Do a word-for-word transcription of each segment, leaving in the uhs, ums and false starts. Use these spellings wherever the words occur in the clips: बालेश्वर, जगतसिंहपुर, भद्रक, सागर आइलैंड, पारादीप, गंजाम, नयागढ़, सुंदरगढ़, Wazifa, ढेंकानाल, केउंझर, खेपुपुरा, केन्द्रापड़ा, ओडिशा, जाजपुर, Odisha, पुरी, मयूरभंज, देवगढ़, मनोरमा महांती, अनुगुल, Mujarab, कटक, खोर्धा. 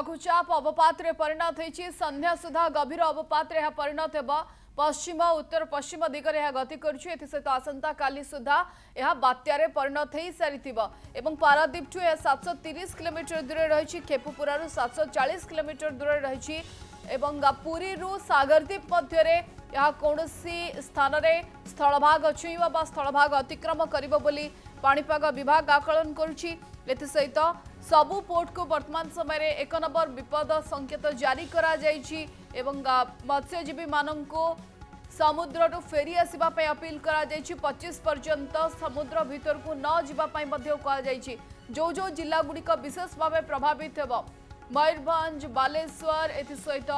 लघुचाप अवपात रे परिणत होईछि। संध्या सुधा गभीर अवपात रे परिणत हेबा। पश्चिम उत्तर पश्चिम दिगरे यह गति करुछि। एथि सहित आसंता काली सुधा यह बात्यारे परिणत होई सारिथिबा एवं पारादीप ठु सात सौ तीस किलोमीटर दूर रही। खेपुपुरा सात सौ चालीस किलोमीटर दूर रही। पुरी सागरदीप मध्य यह कौन स्थान स्थलभाग छुईवा बा स्थलभाग अतिक्रम करिबो बोली पाणीपाग विभाग आकलन करुछि। एथि सहित सबु पोर्ट को वर्तमान समय एक नंबर विपद संकेत जारी करा जाइछि एवं मत्स्यजीवी मानन को समुद्र रो फेरी आसीबा पय अपील करा जाइछि। पच्चीस पर्यंत समुद्र भीतर को न जीवा पय मध्य कहा जाइछि। जो जो जिला गुडी का विशेष भाव प्रभावित हेबो मयूरभंज बालेश्वर एथि सहित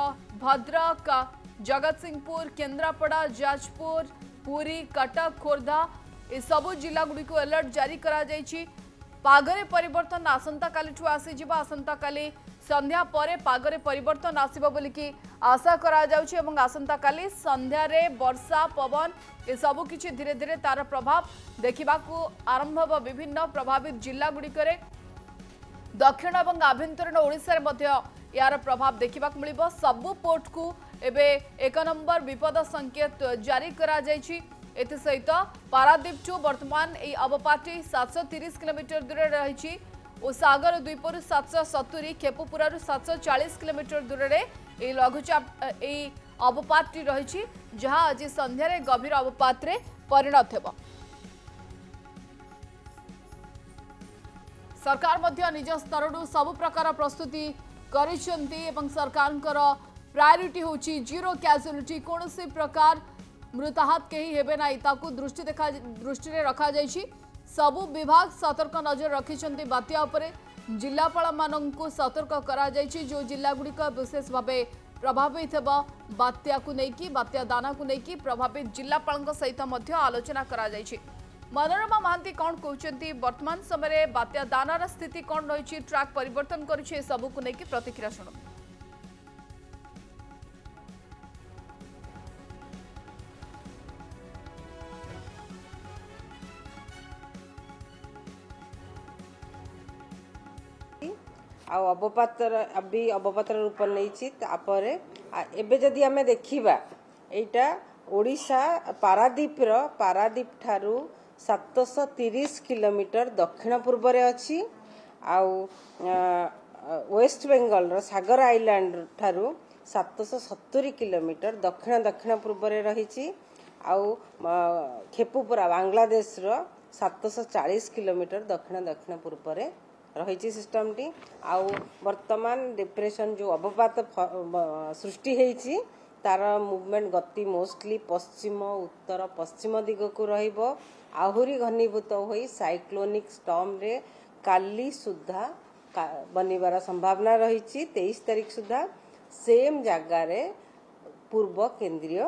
भद्रक जगतसिंहपुर केन्द्रापड़ा जाजपुर पुरी कटक खोर्धा ए सबु जिला गुडी को अलर्ट जारी करा जाइछि। पागरे परिवर्तन आसंता कालीठु आसीजिबा। आसंता काली संध्या परे पागरे परिवर्तन आसीबा बोली की आशा करा जाउछि एवं आसंता काली संध्या रे वर्षा पवन ए सबु किछि धीरे धीरे तार प्रभाव देखिबाकू आरंभ होबा। विभिन्न प्रभावित जिला गुडी करे दक्षिण एवं आभ्यंतरण ओडिसा रे मध्य यार प्रभाव देखिबाक मिलिबो। सबु पोर्ट को एबे एक नंबर विपद संकेत जारी करा जाइछि। एथि सहित पारादीप ठू वर्तमान यह अवपाटी सात सौ तीस किलोमीटर दूर रही और सागर द्वीपर सात सौ सतुरी खेपुपुरा सात सौ चालीस किलोमीटर दूर में लघुचाप अवपाटी रही जहाँ आज संध्यारे गभीर अवपात रे परिणत हेबो। सरकार मध्य निज स्तर सबु प्रकार प्रस्तुति करिसेंती एवं सरकारंकर प्रायोरिटी होची जीरो कैजुअलिटी कौन से प्रकार मृताहत कहीं हेबे ना ताकू दृष्टि देखा दृष्टि रखा जाइछि। सबु विभाग सतर्क नजर रखिछन्ती। बात्या उपरे जिलापाल माननकू सतर्क करा जाइछि। जो जिला गुडी का विशेष भाबे प्रभावित हेबा बात्या को नेकी बात्या दाना को नेकी प्रभावित जिलापाल सहित मध्य आलोचना करा जाइछि। मनोरमा महांती कौन कहउछन्ती वर्तमान समय बात्या दानार स्थिति कौन रहिछि ट्रैक परिवर्तन करिछि ए सबु को नेकी प्रतिक्रिया सुनो। अवपातर अभी अवपातर रूप नहीं आम देखा यहाँ ओडिशा पारादीपर पारादीप ठारू सातश तीस किलोमीटर दक्षिण पूर्व अच्छी वेस्ट बेंगल रो सागर आइलैंड ठारू सातश सत्तरी किलोमीटर दक्षिण दक्षिण पूर्व रही। खेपुपुरा बांग्लादेश रो सातश चालीस किलोमीटर दक्षिण दक्षिण पूर्व रही सिस्टम टी। आउ वर्तमान डिप्रेशन जो अवपात सृष्टि होती तार मूवमेंट गति मोस्टली पश्चिम उत्तर पश्चिम दिग को रहिबो। आहुरी घनीभूत होई साइक्लोनिक स्टॉर्म रे काली सुधा का बनिबार संभावना रही। तेईस तारीख सुधा सेम जगार पूर्व केंद्रीय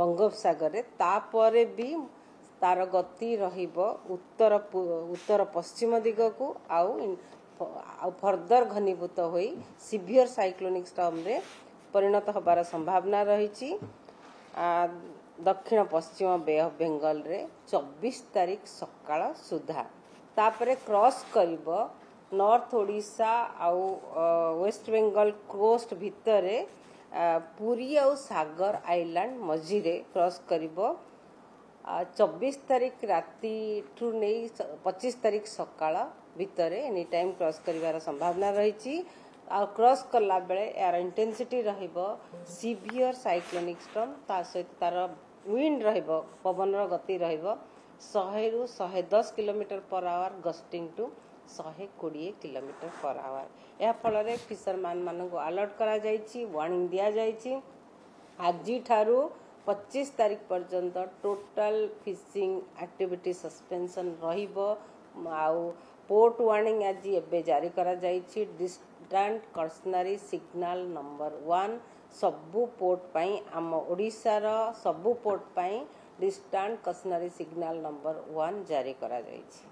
बंगोपसागर रे तापरे भी तार गति रहिबो उत्तर उत्तर पश्चिम दिग को आउ फर्दर घनीभूत होई सीवियर साइक्लोनिक स्टॉर्म रे परिणत होबार संभावना रही। दक्षिण पश्चिम बे ऑफ बेंगल रे चौबीस तारीख सकाळ सुधा तापरे क्रॉस करिबो नॉर्थ ओडिशा आउ वेस्ट बेंगल कोस्ट भितर पुरी आउ सागर आइलैंड मझी रे क्रॉस करिबो। चौबीस तारीख राति ठू नहीं पच्चीस तारीख सकाळ भितर एनी टाइम क्रॉस करिवार संभावना रही। क्रॉस कला बेले यार इंटेंसिटी रहिबो सीवियर साइक्लोनिक स्टॉर्म ता सहित तार विंड रहिबो पवन रो गति रहिबो सौ रु एक सौ दस kilometre per hour gusting to एक सौ बीस किलोमीटर पर आवर। या फल रे फिशरमैन माननकू अलर्ट करा जाइछि वार्निंग दिया जाइछि। आज ठारू पच्चीस तारीख पर्यंत टोटल फिशिंग एक्टिविटी सस्पेंशन रहिबो। आउ पोर्ट वार्निंग आज एबे जारी करा जाइछि। Distant cautionary signal number one सबु पोर्ट पई आम ओडिसा रो सबु पोर्ट पई distant cautionary signal number one जारी करा जाइछि।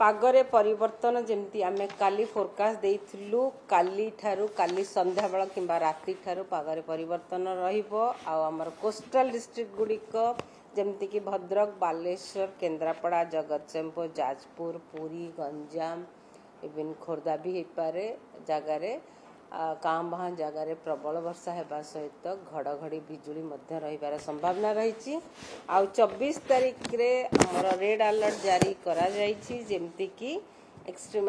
पागरे परिवर्तन जमती आमे काली फोरकास्ट देइथिलु काली ठारू काली संध्या बेला किंबा राति ठारू पागरे परिवर्तन रहिबो। आ हमर कोस्टल डिस्ट्रिक्ट गुडी को जमती कि भद्रक बालेश्वर केन्द्रापड़ा जगतसिंहपुर जाजपुर पुरी गंजाम इवन खोर्धा भी होपे जगार काम बाँ जगार प्रबल वर्षा होगा सहित घड़घड़ी बिजुली रही संभावना रही। आउ चौबीस तारीख रे आमर रेड अलर्ट जारी करा जमती कि एक्सट्रीम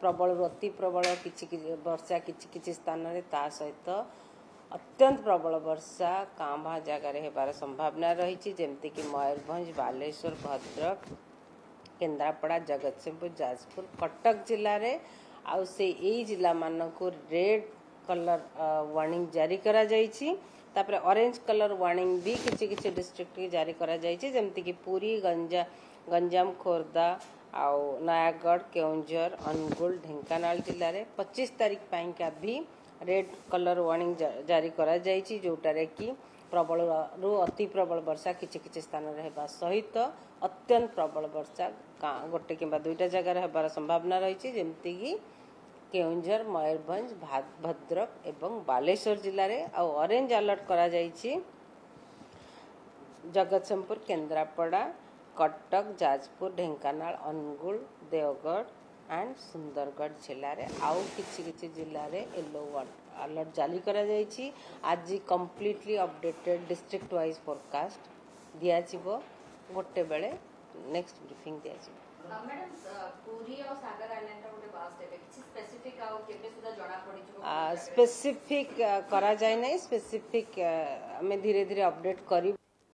प्रबल अति प्रबल कि वर्षा कि स्थान सहित अत्यंत प्रबल वर्षा काम बाँ जगार होबार संभावना रही जमती कि मयूरभंज बालेश्वर भद्रक केन्द्रापड़ा जगतसिंहपुर जाजपुर कटक जिले में आउ से यही जिला मानक रेड कलर वार्निंग जारी करा तापर ऑरेंज कलर वार्निंग भी किसी किसी डिस्ट्रिक्ट की जारी करा जमती कि पुरी गंजा गंजाम खोर्धा आउ नयागढ़ केउंझर अनुगुल ढेंकानाल जिले में पच्चीस तारीख पाइंका भी रेड कलर वार्निंग जा, जारी करा जोटारे कि प्रबल रु अति प्रबल वर्षा किसी किसी स्थान होगा सहित अत्यंत प्रबल वर्षा गोटे कि दुईटा जगार होबार संभावना रही जमती कि केउंझर मयूरभंज भद्रक एवं बालेश्वर जिले में आउ ऑरेंज अलर्ट करा जगतसिंहपुर केन्द्रापड़ा कटक जाजपुर ढेंकानाल अनुगुल देवगढ़ एंड सुंदरगढ़ जिले में आउ किसी किसी जिले में येलो अलर्ट जारी करा जाइछि। आज completely updated district wise forecast दिया जिवो गोटे बेले नेक्स्ट ब्रीफिंग दिया जिवो। मैडम पूरी और सागर आइलैंड रा गोटे बास देबे किछि स्पेसिफिक आउ केबे सुधा जणा पड़ि जिवो स्पेसिफिक करा जाय नै स्पेसिफिक हमें धीरे धीरे अपडेट करी।